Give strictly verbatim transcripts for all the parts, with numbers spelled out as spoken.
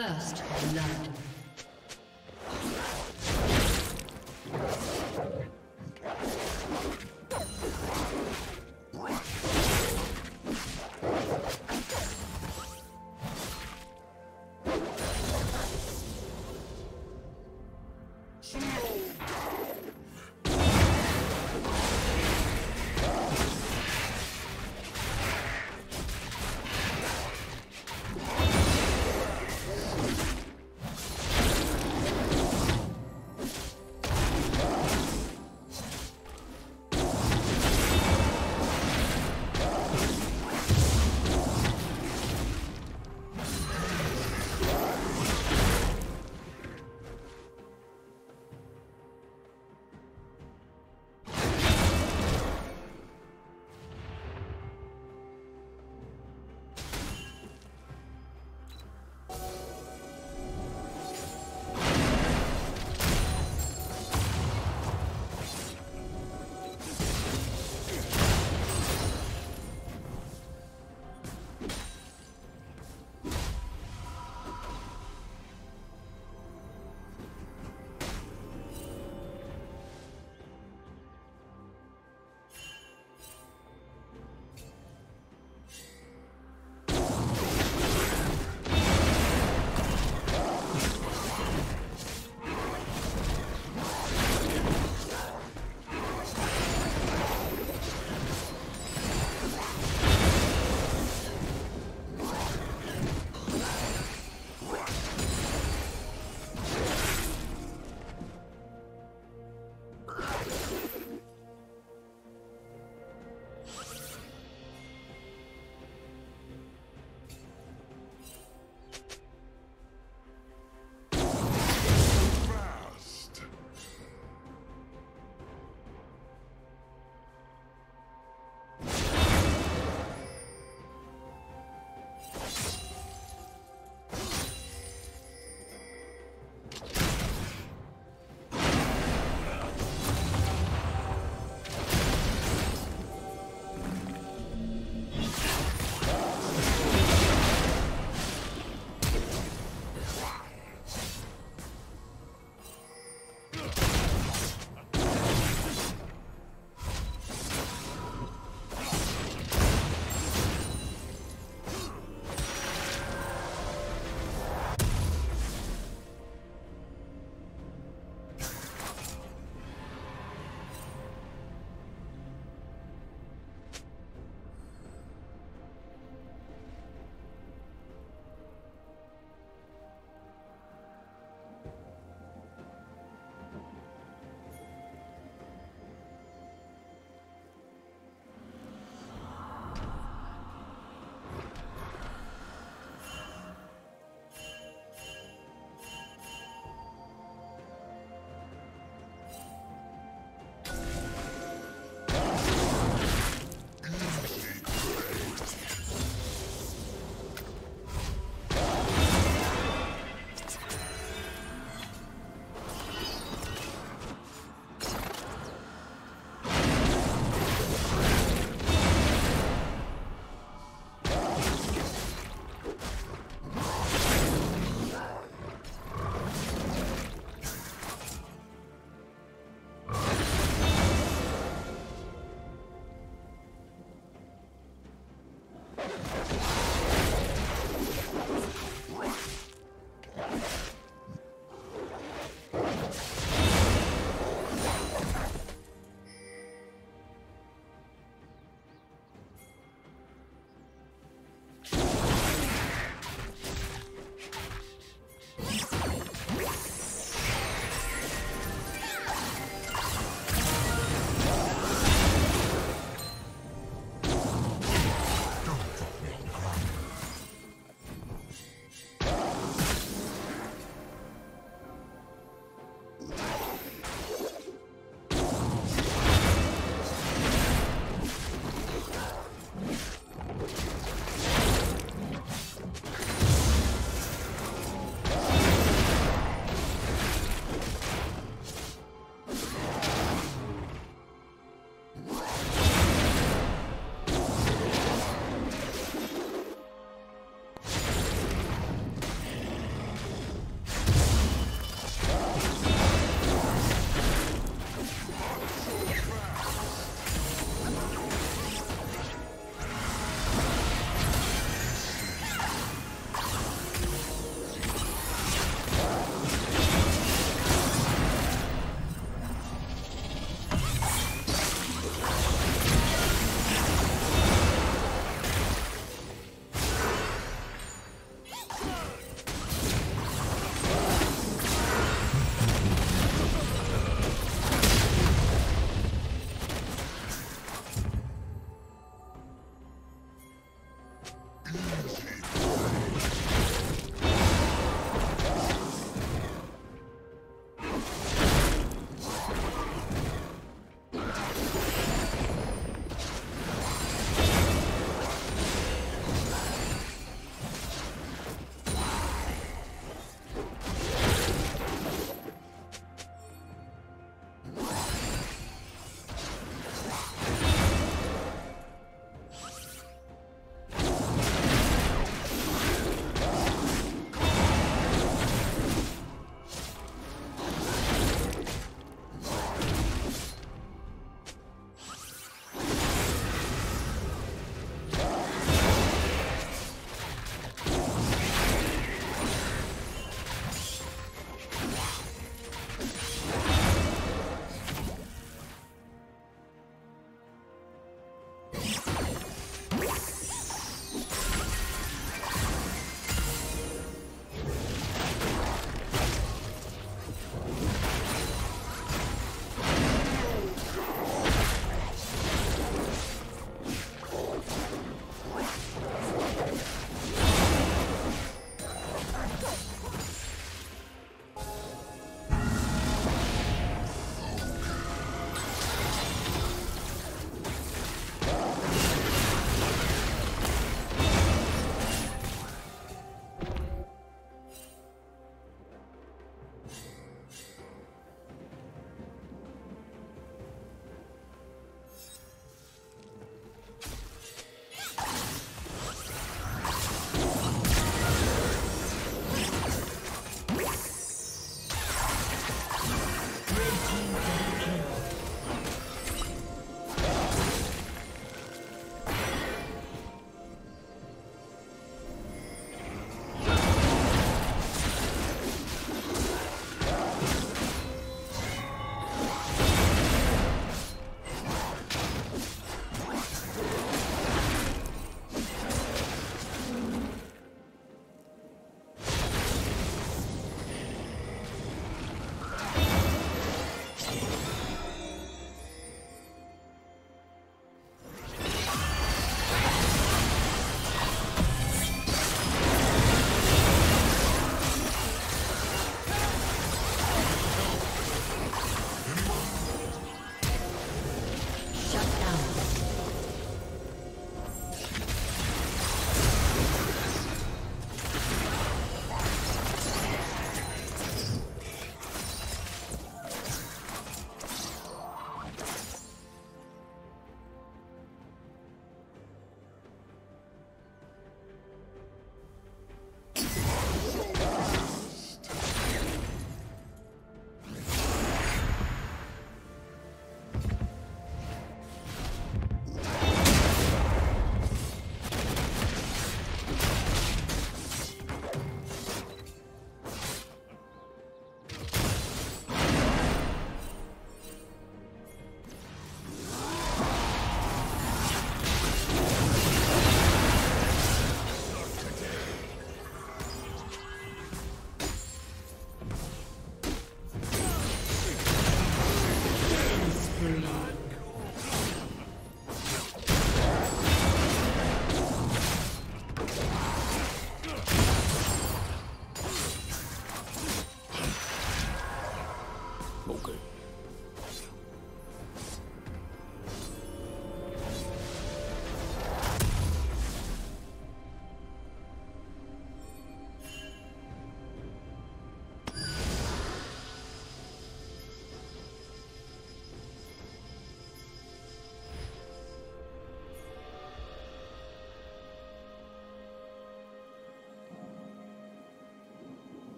First blood.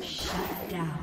Shut down.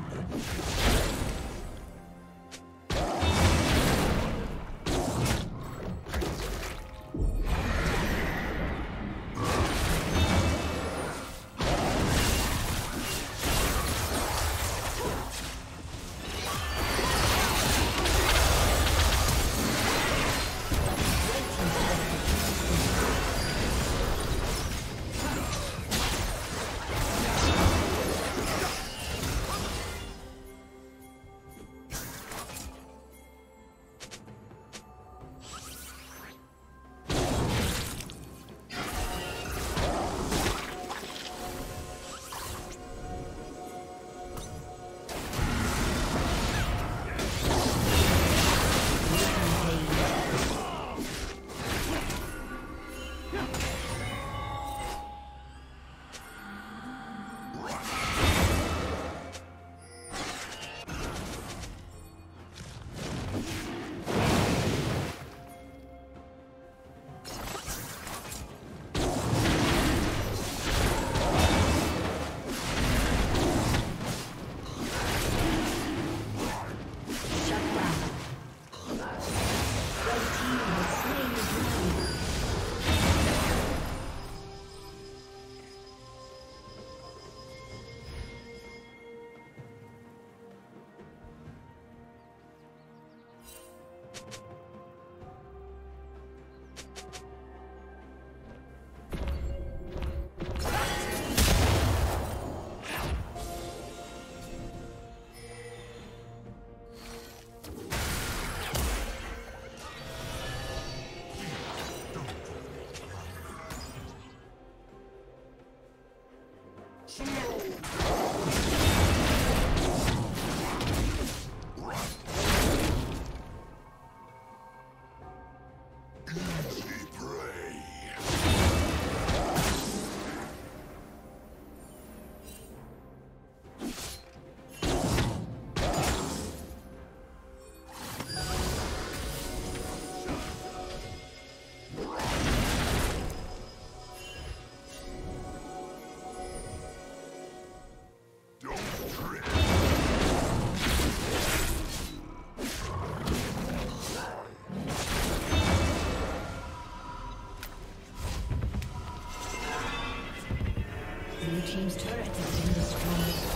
Team's turret has been destroyed.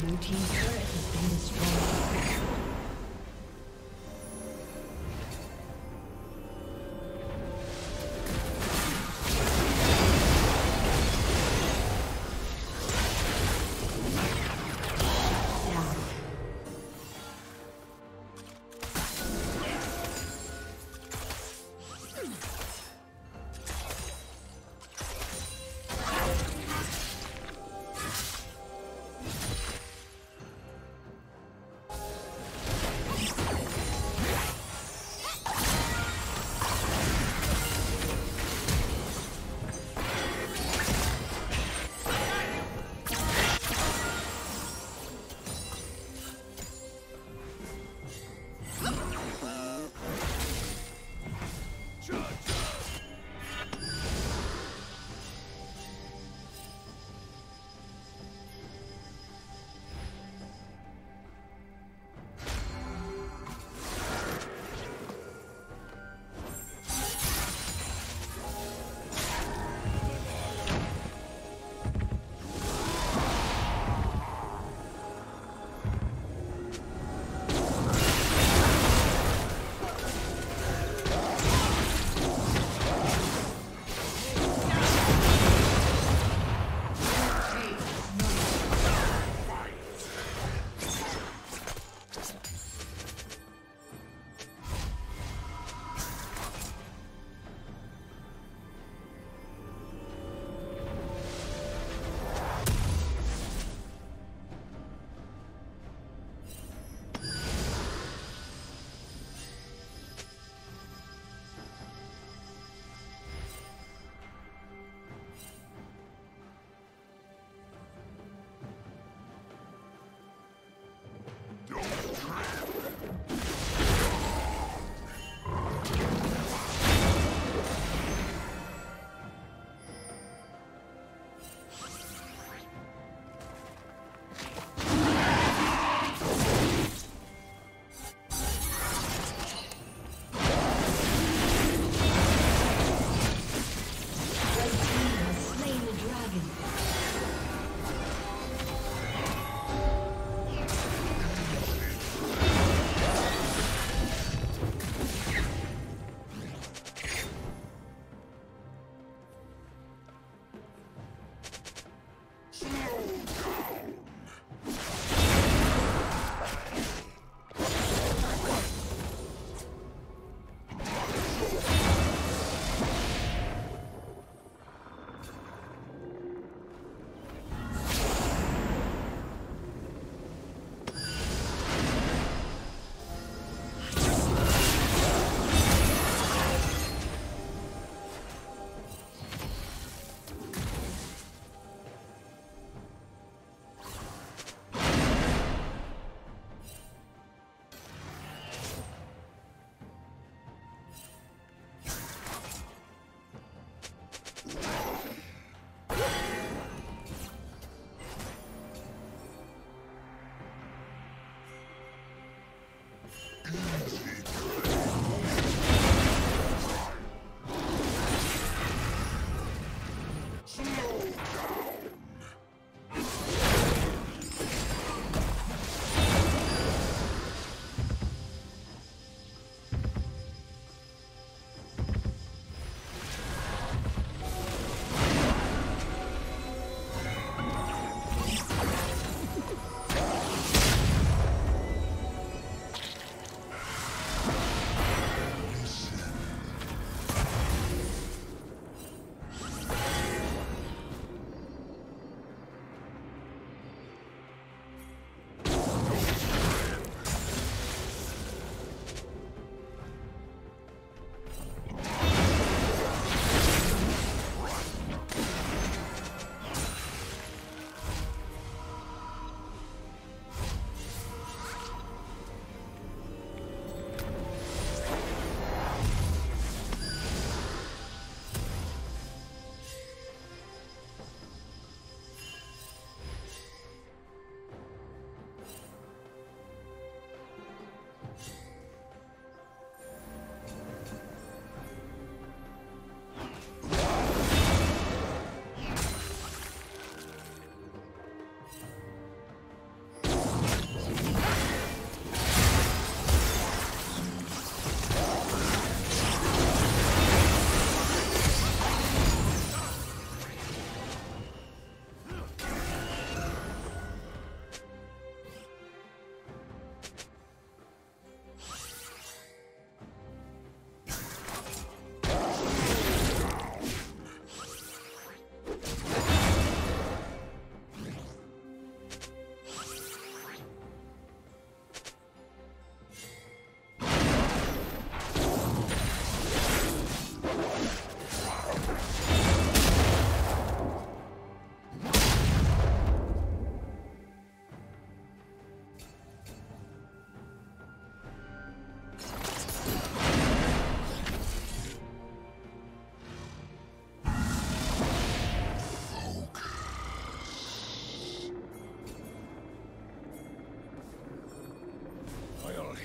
Blue team's turret has been destroyed.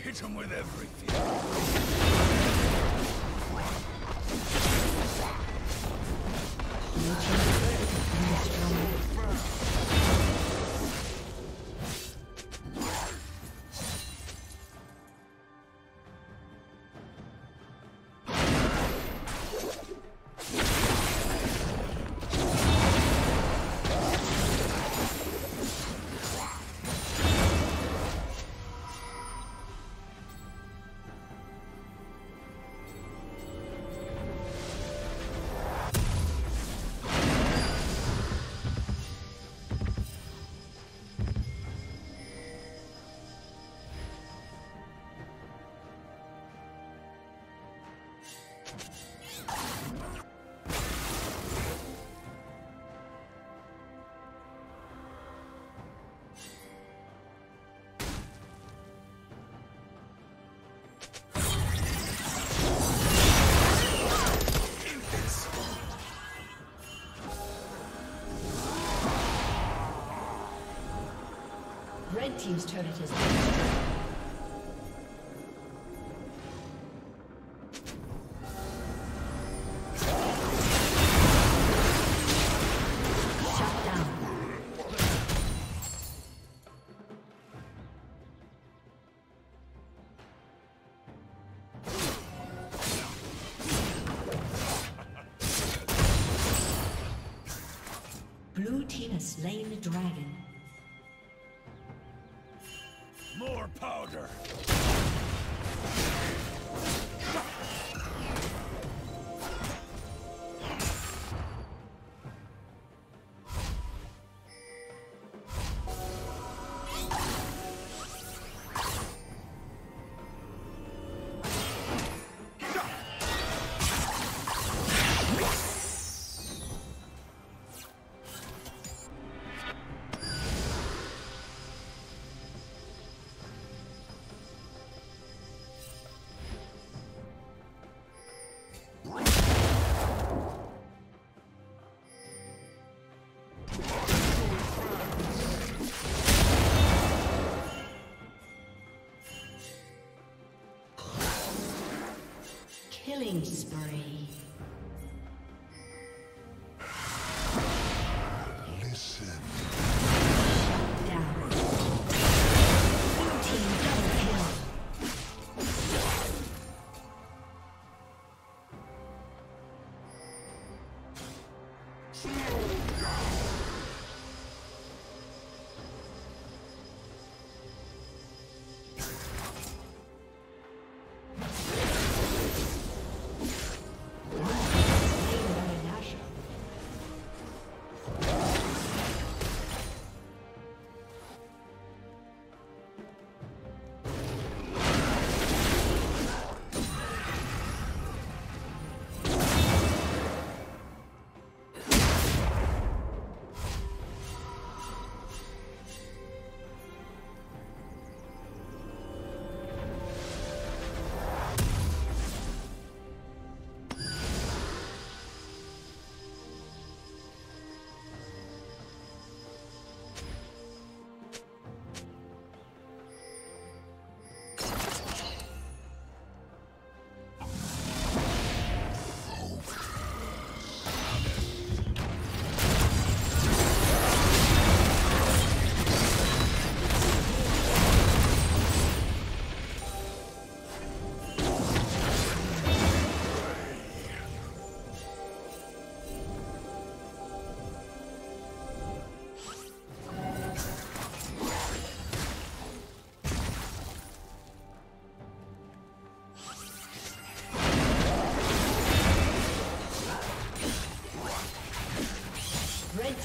Hit him with everything. Red team's turret has been destroyed. Blue team has slain the dragon. More powder! Killing spree. Listen. Shut down. Blue team double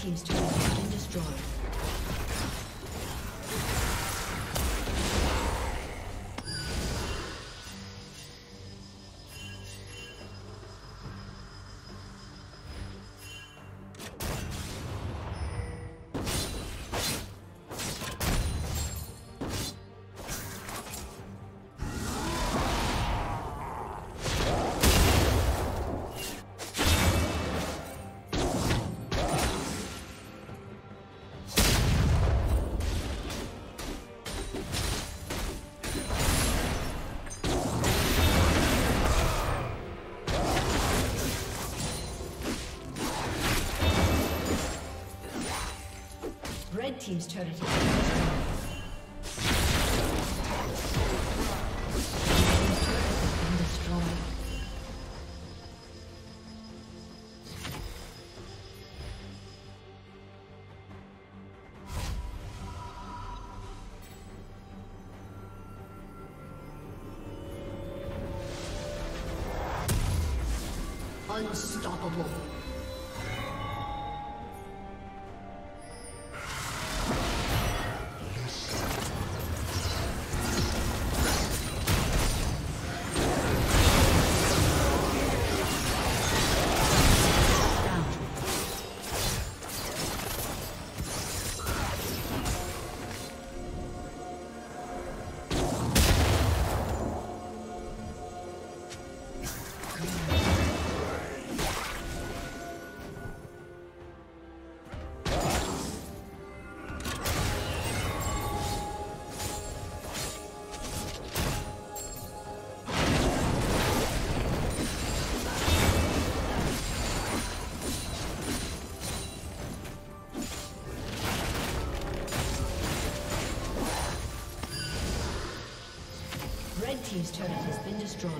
team's turret has been destroyed. Red team's turret has unstoppable. Team's turret has been destroyed.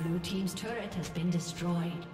Blue team's turret has been destroyed.